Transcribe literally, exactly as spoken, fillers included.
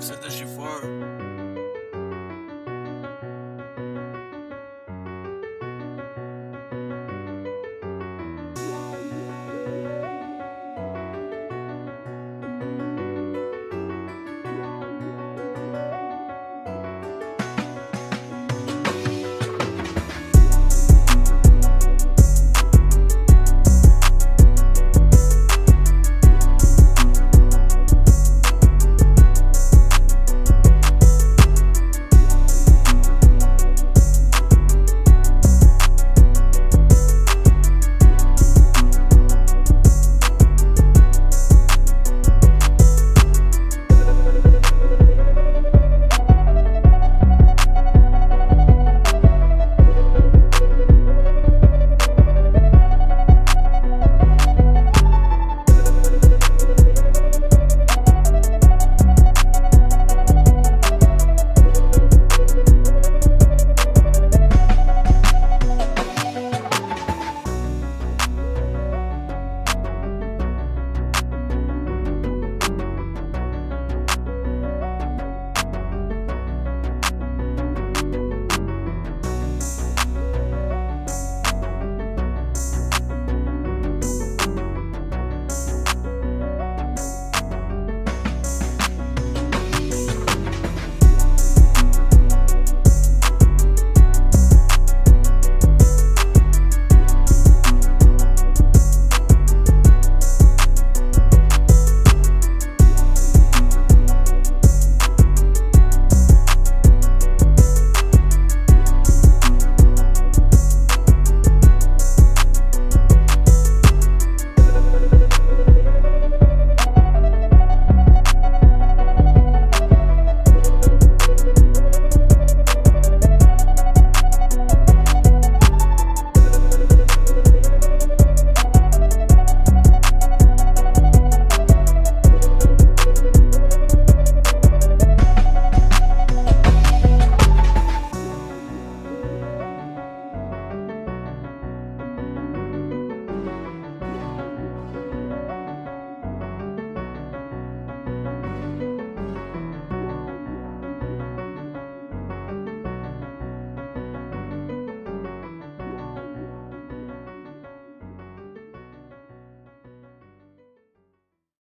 box até de fora.